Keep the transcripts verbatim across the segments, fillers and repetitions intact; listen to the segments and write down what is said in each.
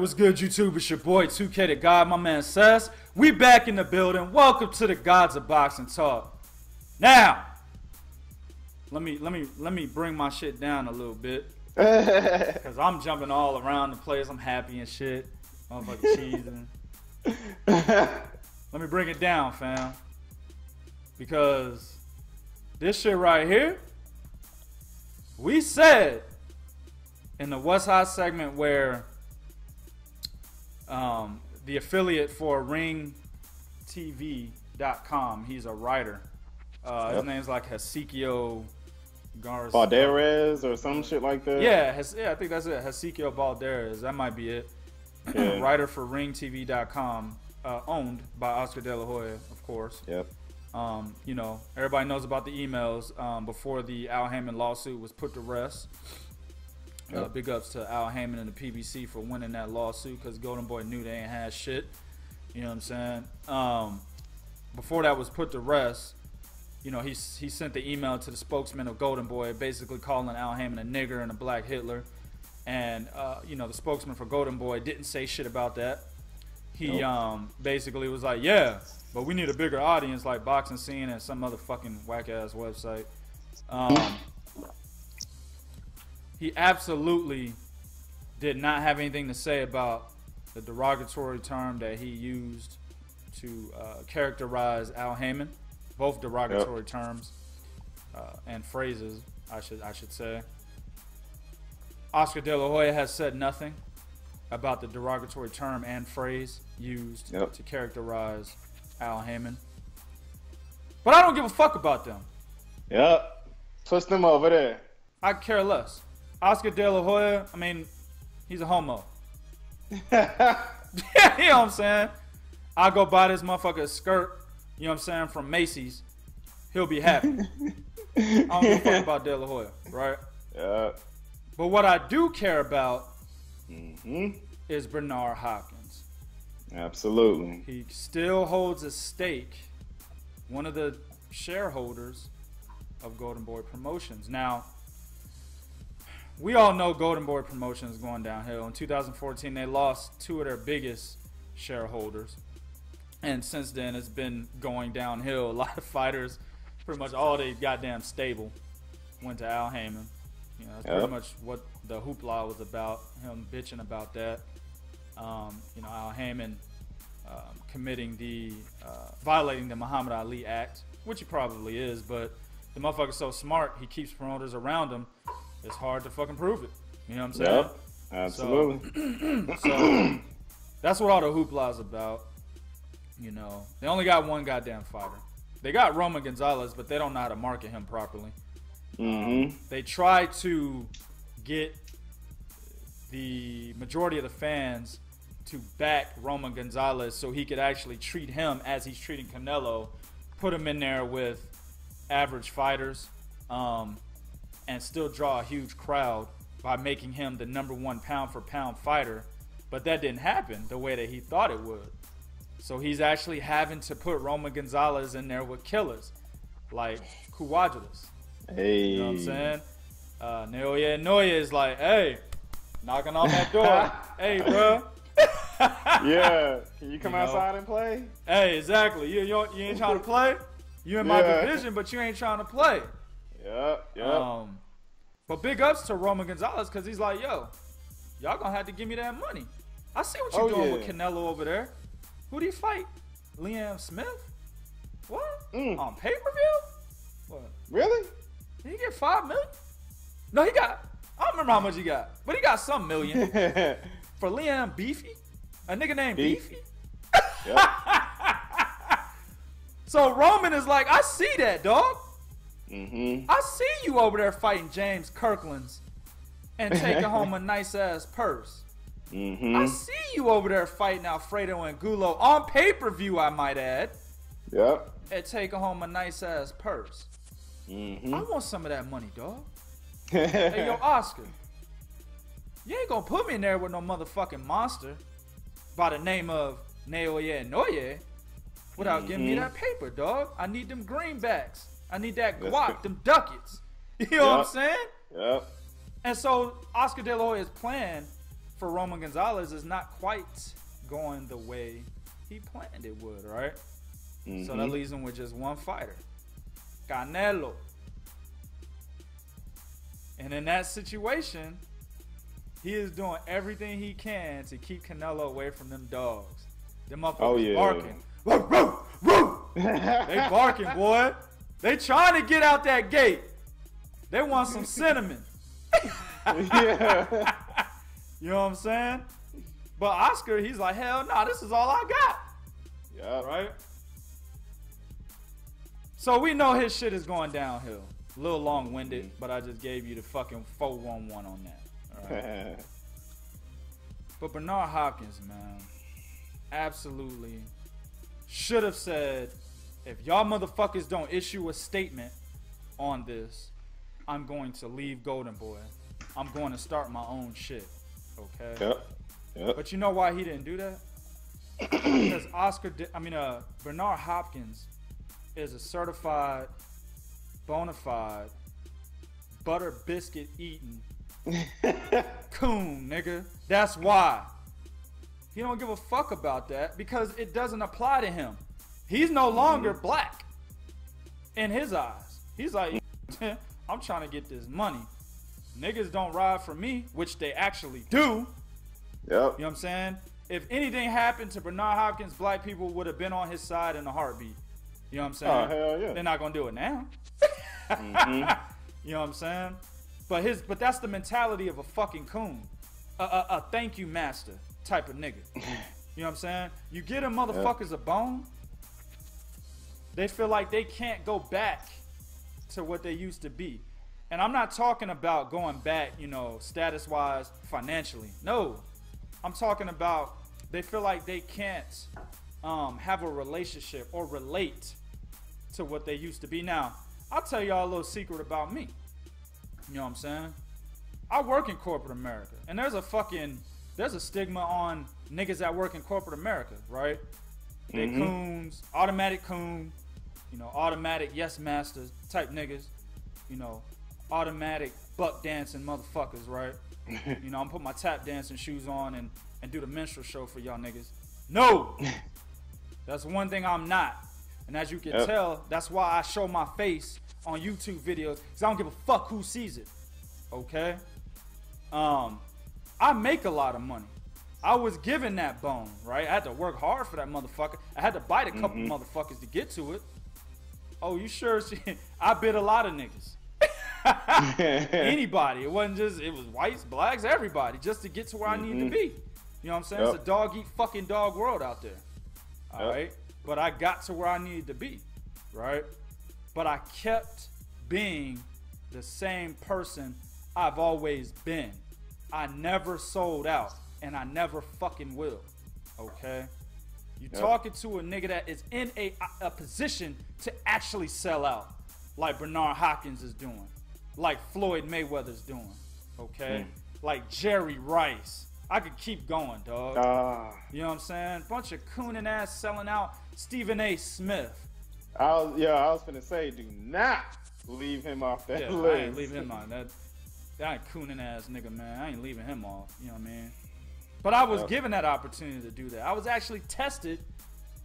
what's good, YouTube? It's your boy, two K to God, my man Ces. We back in the building. Welcome to the Gods of Boxing Talk. Now, let me let me let me bring my shit down a little bit, cause I'm jumping all around the place. I'm happy and shit. Motherfucking cheesing. Let me bring it down, fam, because this shit right here, we said in the What's Hot segment where um, the affiliate for ring T V dot com, he's a writer. Uh, yep. His name's like Hesiquio Balderas or some shit like that. Yeah, Hes yeah, I think that's it. Hesiquio Balderas. That might be it. Yeah. Writer for ring T V dot com, uh, owned by Oscar De La Hoya, of course. Yep. Um, you know, everybody knows about the emails um, before the Al Haymon lawsuit was put to rest. Yep. Uh, big ups to Al Haymon and the P B C for winning that lawsuit, because Golden Boy knew they ain't had shit. You know what I'm saying? Um, before that was put to rest, you know, he, he sent the email to the spokesman of Golden Boy, basically calling Al Haymon a nigger and a black Hitler. And, uh, you know, the spokesman for Golden Boy didn't say shit about that. He nope. um, basically was like, yeah, but we need a bigger audience like Boxing Scene and some other fucking whack-ass website. Um, he absolutely did not have anything to say about the derogatory term that he used to uh, characterize Al Haymon. Both derogatory yep. terms uh, and phrases, I should I should say. Oscar De La Hoya has said nothing about the derogatory term and phrase used yep. to characterize Al Haymon. But I don't give a fuck about them. Yep. Push them over there. I care less. Oscar De La Hoya, I mean, he's a homo. You know what I'm saying? I'll go buy this motherfucker a skirt, you know what I'm saying, from Macy's, he'll be happy. I don't give a fuck about De La Hoya, right? Yeah. But what I do care about mm-hmm. is Bernard Hopkins. Absolutely. He still holds a stake, one of the shareholders of Golden Boy Promotions. Now, we all know Golden Boy Promotions is going downhill. In two thousand fourteen, they lost two of their biggest shareholders. And since then, it's been going downhill. A lot of fighters, pretty much all they goddamn stable, went to Al Haymon. You know, that's yep. pretty much what the hoopla was about, him bitching about that. Um, you know, Al Haymon um, committing the, uh, violating the Muhammad Ali Act, which he probably is, but the motherfucker's so smart, he keeps promoters around him. It's hard to fucking prove it. You know what I'm saying? Yep. Absolutely. So, so that's what all the hoopla is about. You know, they only got one goddamn fighter. They got Roman Gonzalez, but they don't know how to market him properly. Mm-hmm. They try to get the majority of the fans to back Roman Gonzalez so he could actually treat him as he's treating Canelo, put him in there with average fighters, um, and still draw a huge crowd by making him the number one pound-for-pound fighter. But that didn't happen the way that he thought it would. So he's actually having to put Roman Gonzalez in there with killers like Cuadulus. Hey. You know what I'm saying? Uh, Naoya Inoue is like, hey, knocking on that door. Hey, bro. Yeah. Can you come you outside know? and play? Hey, exactly. You, you, you ain't trying to play? You in yeah. my division, but you ain't trying to play. Yeah, yeah. Um, but big ups to Roman Gonzalez, because he's like, yo, y'all going to have to give me that money. I see what you're oh, doing yeah. with Canelo over there. Who do you fight? Liam Smith? What? Mm. On pay-per-view? What? Really? Did he get five million? No, he got, I don't remember how much he got, but he got some million. For Liam Beefy? A nigga named Beefy? Beefy? Yep. So Roman is like, I see that, dog. Mm-hmm. I see you over there fighting James Kirkland's and taking home a nice-ass purse. Mm-hmm. I see you over there fighting Alfredo and Gulo on pay-per-view, I might add. Yep. And taking home a nice-ass purse. Mm-hmm. I want some of that money, dog. Hey, yo, Oscar, you ain't gonna put me in there with no motherfucking monster by the name of Naoya Inoue without mm-hmm. giving me that paper, dog. I need them greenbacks. I need that guac, them ducats. You know yep. what I'm saying? Yep. And so Oscar De La Hoya's plan for Roman Gonzalez is not quite going the way he planned it would, right? Mm-hmm. So that leaves him with just one fighter, Canelo. And in that situation, he is doing everything he can to keep Canelo away from them dogs. Them motherfuckers oh, yeah. barking. Woo, woo, woo. They barking, boy. They trying to get out that gate. They want some cinnamon. Yeah. You know what I'm saying? But Oscar, he's like, hell no, nah, this is all I got. Yeah. Right? So we know his shit is going downhill. A little long-winded, mm-hmm. but I just gave you the fucking four one one on that. All right? But Bernard Hopkins, man, absolutely should have said, if y'all motherfuckers don't issue a statement on this, I'm going to leave Golden Boy. I'm going to start my own shit. Okay? Yep. Yep. But you know why he didn't do that? Because Oscar, did, I mean, uh, Bernard Hopkins is a certified, bona fide, butter biscuit eating coon, nigga. That's why. He don't give a fuck about that because it doesn't apply to him. He's no longer mm-hmm. black in his eyes. He's like, I'm trying to get this money. Niggas don't ride for me, which they actually do. Yep. You know what I'm saying? If anything happened to Bernard Hopkins, black people would have been on his side in a heartbeat. You know what I'm saying? Oh, hell yeah. They're not going to do it now. Mm-hmm. You know what I'm saying? But his, but that's the mentality of a fucking coon. A, a, a thank you master type of nigga. You know what I'm saying? You get them motherfuckers yep. a bone, they feel like they can't go back to what they used to be. And I'm not talking about going back, you know, status-wise, financially. No. I'm talking about they feel like they can't um, have a relationship or relate to what they used to be. Now, I'll tell y'all a little secret about me. You know what I'm saying? I work in corporate America. And there's a fucking, there's a stigma on niggas that work in corporate America, right? They mm-hmm. coons, automatic coon, you know, automatic yes masters type niggas, you know. Automatic buck dancing motherfuckers, right? You know, I'm putting my tap dancing shoes on and, and do the minstrel show for y'all niggas. No! That's one thing I'm not. And as you can yep. tell, that's why I show my face on YouTube videos, because I don't give a fuck who sees it. Okay? Um, I make a lot of money. I was given that bone, right? I had to work hard for that motherfucker. I had to bite a couple mm-hmm. motherfuckers to get to it. Oh, you sure? I bit a lot of niggas. Anybody. It wasn't just, it was whites, blacks, everybody, just to get to where I mm-hmm. need to be. You know what I'm saying? Yep. It's a dog eat fucking dog world out there. All yep. right? But I got to where I needed to be, right? But I kept being the same person I've always been. I never sold out, and I never fucking will, okay? You yep. talking to a nigga that is in a, a position to actually sell out, like Bernard Hopkins is doing. Like Floyd Mayweather's doing, okay? Mm. Like Jerry Rice. I could keep going, dog. Uh, you know what I'm saying? Bunch of cooning ass selling out Stephen A. Smith. I was, yeah, I was finna say, do not leave him off that yeah, list. I ain't leaving him on that. That cooning ass nigga, man. I ain't leaving him off. You know what I mean? But I was yep. given that opportunity to do that. I was actually tested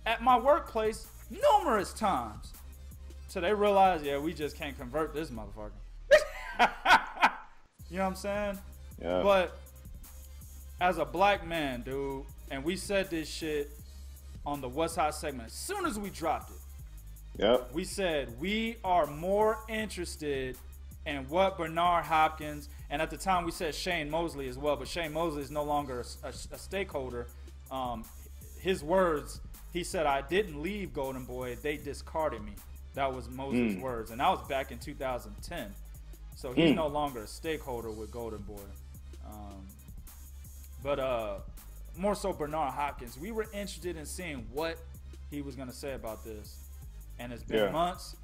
at my workplace numerous times. So they realized, yeah, we just can't convert this motherfucker. You know what I'm saying? Yeah. But as a black man, dude, and we said this shit on the What's Hot segment as soon as we dropped it. Yep. We said we are more interested in what Bernard Hopkins, and at the time we said Shane Mosley as well, but Shane Mosley is no longer a, a, a stakeholder. Um, his words, he said, I didn't leave Golden Boy. They discarded me. That was Mosley's mm. words. And that was back in two thousand ten. So he's mm. no longer a stakeholder with Golden Boy. Um, but uh, more so Bernard Hopkins. We were interested in seeing what he was going to say about this. And it's been yeah. months.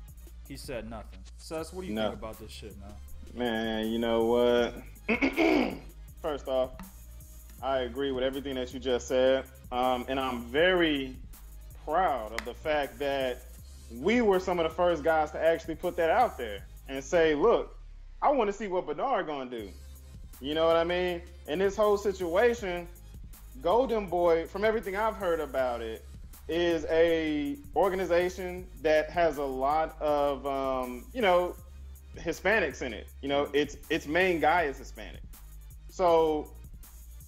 He said nothing. Ces, what do you no. think about this shit, man? Man, you know what? First off, I agree with everything that you just said. Um, and I'm very proud of the fact that we were some of the first guys to actually put that out there and say, look, I want to see what Bernard gonna do. You know what I mean? And this whole situation, Golden Boy, from everything I've heard about it, is a organization that has a lot of, um, you know, Hispanics in it. You know, its its main guy is Hispanic. So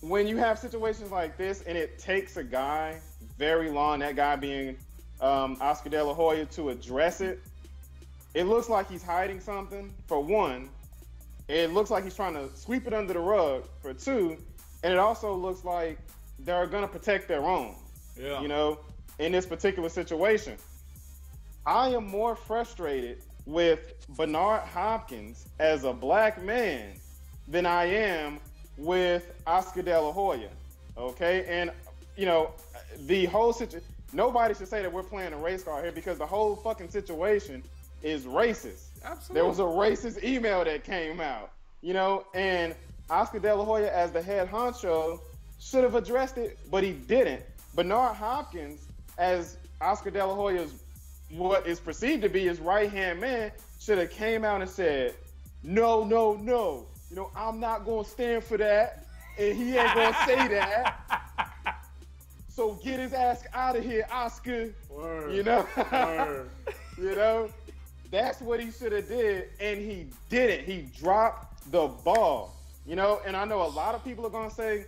when you have situations like this, and it takes a guy very long, that guy being um, Oscar De La Hoya, to address it, it looks like he's hiding something, for one. It looks like he's trying to sweep it under the rug, for two. And it also looks like they're going to protect their own, yeah. you know, in this particular situation. I am more frustrated with Bernard Hopkins as a black man than I am with Oscar De La Hoya, okay? And, you know, the whole situation, nobody should say that we're playing a race card here, because the whole fucking situation is racist. Absolutely. There was a racist email that came out, you know, and Oscar De La Hoya, as the head honcho, should have addressed it, but he didn't. Bernard Hopkins, as Oscar De La Hoya's, what is perceived to be his right-hand man, should have came out and said, no, no, no. You know, I'm not going to stand for that, and he ain't going to say that. So get his ass out of here, Oscar. Word. You know? Word. You know? That's what he should have did, and he didn't. He dropped the ball. You know, and I know a lot of people are gonna say,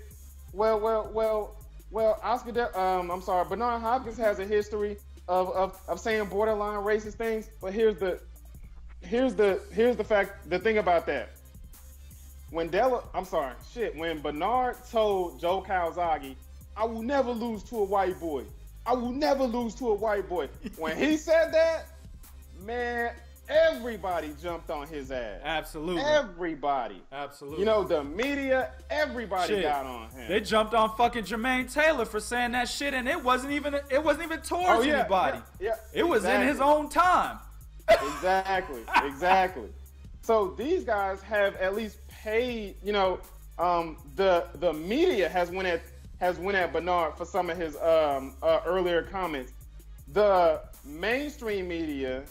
"Well, well, well, well." Oscar, De um, I'm sorry, Bernard Hopkins has a history of, of of saying borderline racist things. But here's the, here's the, here's the fact. The thing about that, when Della, I'm sorry, shit, when Bernard told Joe Calzaghe, "I will never lose to a white boy. I will never lose to a white boy." When he said that, man, everybody jumped on his ass. Absolutely. Everybody. Absolutely. You know, the media, everybody shit. got on him. They jumped on fucking Jermaine Taylor for saying that shit, and it wasn't even it wasn't even towards oh, yeah, anybody. Yeah, yeah. It was exactly. in his own time. Exactly. Exactly. So these guys have at least paid, you know, um the the media has went at has went at Bernard for some of his um uh, earlier comments. The mainstream media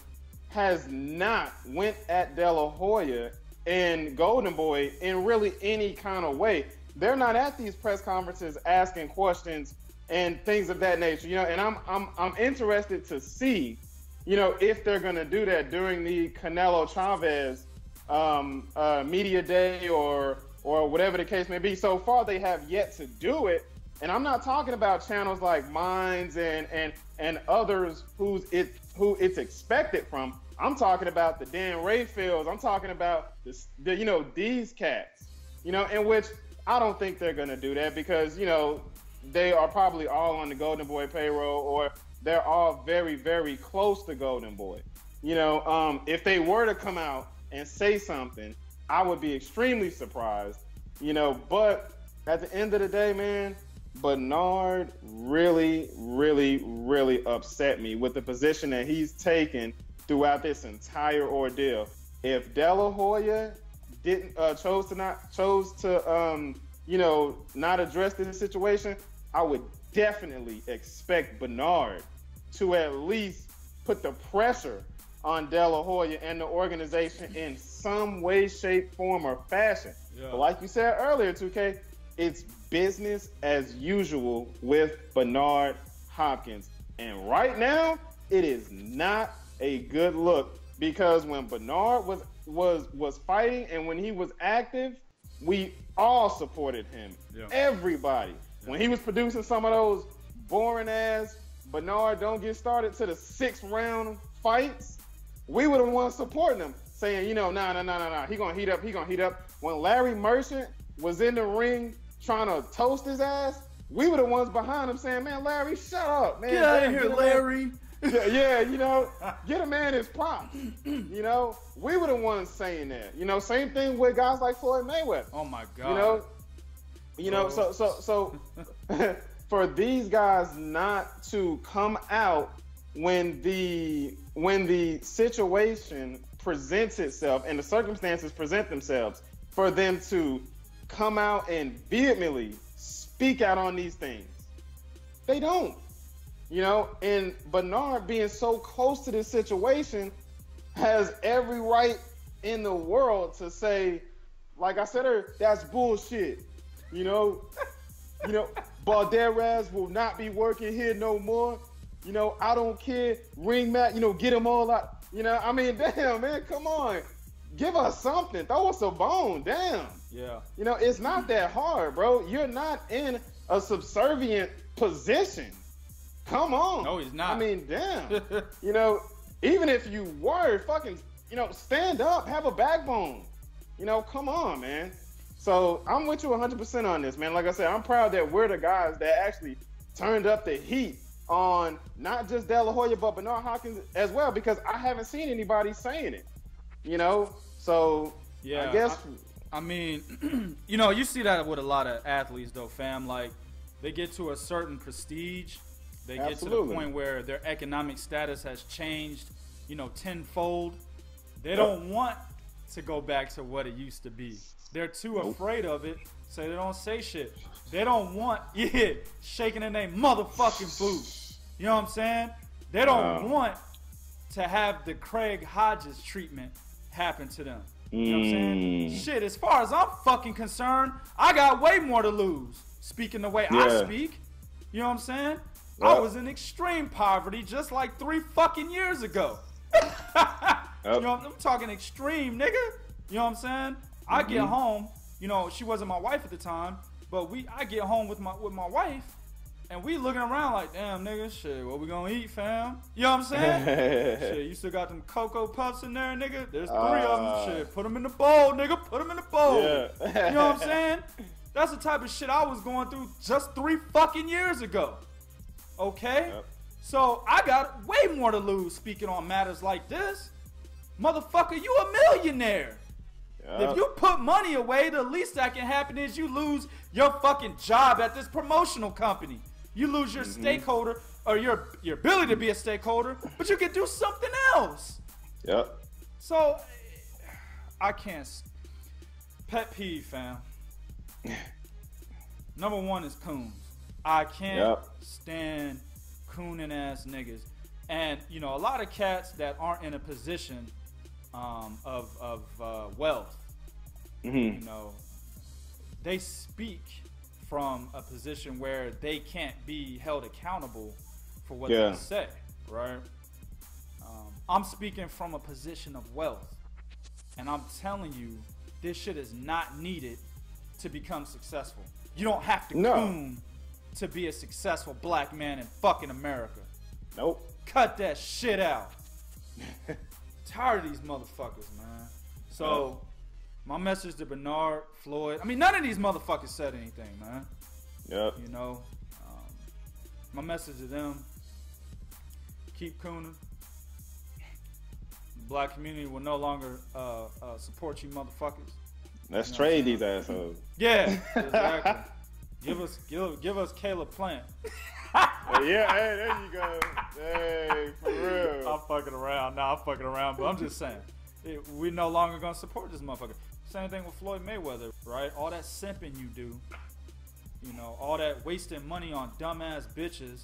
has not went at De La Hoya and Golden Boy in really any kind of way. They're not at these press conferences asking questions and things of that nature, you know. And I'm I'm I'm interested to see, you know, if they're going to do that during the Canelo Chavez um, uh, media day or or whatever the case may be. So far, they have yet to do it. And I'm not talking about channels like Minds and and and others who's it who it's expected from. I'm talking about the Dan Rafaels. I'm talking about this, the, you know, these cats, you know, in which I don't think they're going to do that because, you know, they are probably all on the Golden Boy payroll, or they're all very, very close to Golden Boy. You know, um, if they were to come out and say something, I would be extremely surprised, you know. But at the end of the day, man, Bernard really, really, really upset me with the position that he's taken throughout this entire ordeal. If De La Hoya didn't uh, chose to not chose to um, you know, not address this situation, I would definitely expect Bernard to at least put the pressure on De La Hoya and the organization in some way, shape, form, or fashion. Yeah. But like you said earlier, two K, it's business as usual with Bernard Hopkins. And right now, it is not a good look, because when Bernard was was was fighting and when he was active, we all supported him. Yeah. Everybody. Yeah. When he was producing some of those boring ass Bernard don't get started to the sixth round fights, we were the ones supporting him, saying, you know, nah, nah, nah, nah, nah. He gonna heat up, he gonna heat up. When Larry Merchant was in the ring trying to toast his ass, we were the ones behind him saying, man, Larry, shut up, man. Get out of here, Larry. Yeah, yeah, you know, get a man his props. You know, we were the ones saying that. You know, same thing with guys like Floyd Mayweather. Oh, my God. You know, you know, so, so, so for these guys not to come out when the, when the situation presents itself and the circumstances present themselves, for them to come out and vehemently speak out on these things. They don't, you know, and Bernard being so close to this situation has every right in the world to say, Like I said earlier, that's bullshit. You know, you know, Balderas will not be working here no more. You know, I don't care. Ring mat, you know, get them all out. You know, I mean, damn, man, come on. Give us something. Throw us a bone. Damn. Yeah. You know, it's not that hard, bro. You're not in a subservient position. Come on. No, he's not. I mean, damn. You know, even if you were, fucking, you know, stand up, have a backbone. You know, come on, man. So I'm with you one hundred percent on this, man. Like I said, I'm proud that we're the guys that actually turned up the heat on not just De La Hoya, but Bernard Hopkins as well, because I haven't seen anybody saying it. You know, so yeah, I guess. I, I mean, you know, you see that with a lot of athletes, though, fam. Like, they get to a certain prestige. They Absolutely. Get to the point where their economic status has changed, you know, tenfold. They don't want to go back to what it used to be. They're too nope. afraid of it, so they don't say shit. They don't want, yeah, shaking in their motherfucking boots. You know what I'm saying? They don't uh, want to have the Craig Hodges treatment happen to them. You know what I'm saying? Shit, as far as I'm fucking concerned, I got way more to lose speaking the way yeah. I speak. You know what I'm saying? Well, I was in extreme poverty just like three fucking years ago. Yep. You know, I'm talking extreme, nigga. You know what I'm saying? Mm-hmm. I get home, you know, she wasn't my wife at the time, but we I get home with my with my wife and we looking around like, damn, nigga, shit, what we gonna eat, fam? You know what I'm saying? Shit, you still got them Cocoa Puffs in there, nigga? There's three uh, of them, shit. Put them in the bowl, nigga. Put them in the bowl. Yeah. You know what I'm saying? That's the type of shit I was going through just three fucking years ago. Okay? Yep. So I got way more to lose speaking on matters like this. Motherfucker, you a millionaire. Yep. If you put money away, the least that can happen is you lose your fucking job at this promotional company. You lose your mm-hmm. stakeholder or your, your ability to be a stakeholder, but you can do something else. Yep. So I can't. Pet peeve, fam. Number one is coons. I can't yep. stand cooning ass niggas. And, you know, a lot of cats that aren't in a position um, of, of uh, wealth, mm-hmm. you know, they speak from a position where they can't be held accountable for what yeah. they say, right? Um, I'm speaking from a position of wealth. And I'm telling you, this shit is not needed to become successful. You don't have to no. coon to be a successful black man in fucking America. Nope. Cut that shit out. Tired of these motherfuckers, man. So, my message to Bernard, Floyd. I mean, none of these motherfuckers said anything, man. Yep. You know, um, my message to them, keep cooning. The black community will no longer uh, uh, support you motherfuckers. Let's you know trade these assholes. Yeah, exactly. Give us, give, give us Caleb Plant. Yeah, hey, there you go. Hey, for real. I'm fucking around. Nah, I'm fucking around, but I'm just saying, it, we're no longer gonna support this motherfucker. Same thing with Floyd Mayweather, right? All that simping you do, you know, all that wasting money on dumbass bitches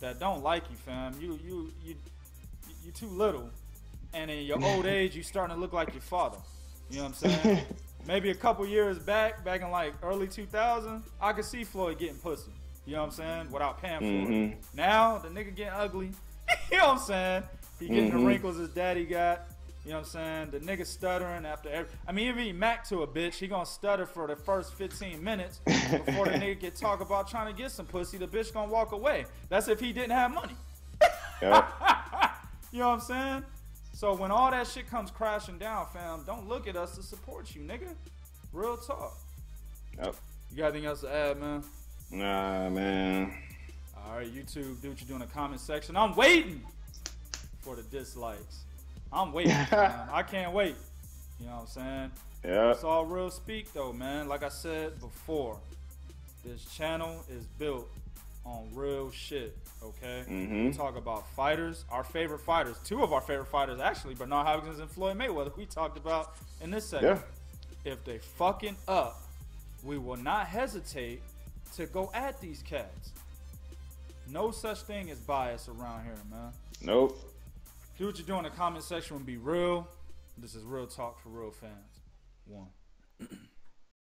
that don't like you, fam. You, you, you, you, you too little, and in your old age, you starting to look like your father. You know what I'm saying? Maybe a couple years back, back in like early two thousand, I could see Floyd getting pussy. You know what I'm saying? Without paying for mm-hmm. it. Now, the nigga getting ugly. You know what I'm saying? He getting mm-hmm. the wrinkles his daddy got. You know what I'm saying? The nigga stuttering after every... I mean, if he mack to a bitch, he gonna stutter for the first fifteen minutes before the nigga can talk about trying to get some pussy. The bitch gonna walk away. That's if he didn't have money. Yep. You know what I'm saying? So when all that shit comes crashing down, fam, don't look at us to support you, nigga. Real talk. Yep. You got anything else to add, man? Nah, man. All right, YouTube, do what you do in the comment section. I'm waiting for the dislikes. I'm waiting, man. I can't wait. You know what I'm saying? Yeah. It's all real speak, though, man. Like I said before, this channel is built on real shit, okay? Mm-hmm. We talk about fighters, our favorite fighters. Two of our favorite fighters, actually, Bernard Hopkins and Floyd Mayweather, we talked about in this segment. Yeah. If they fucking up, we will not hesitate to go at these cats. No such thing as bias around here, man. Nope. Do what you do in the comment section and be real. This is Real Talk for Real Fans. One.